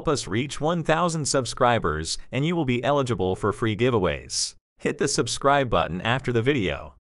Help us reach 1,000 subscribers and you will be eligible for free giveaways. Hit the subscribe button after the video.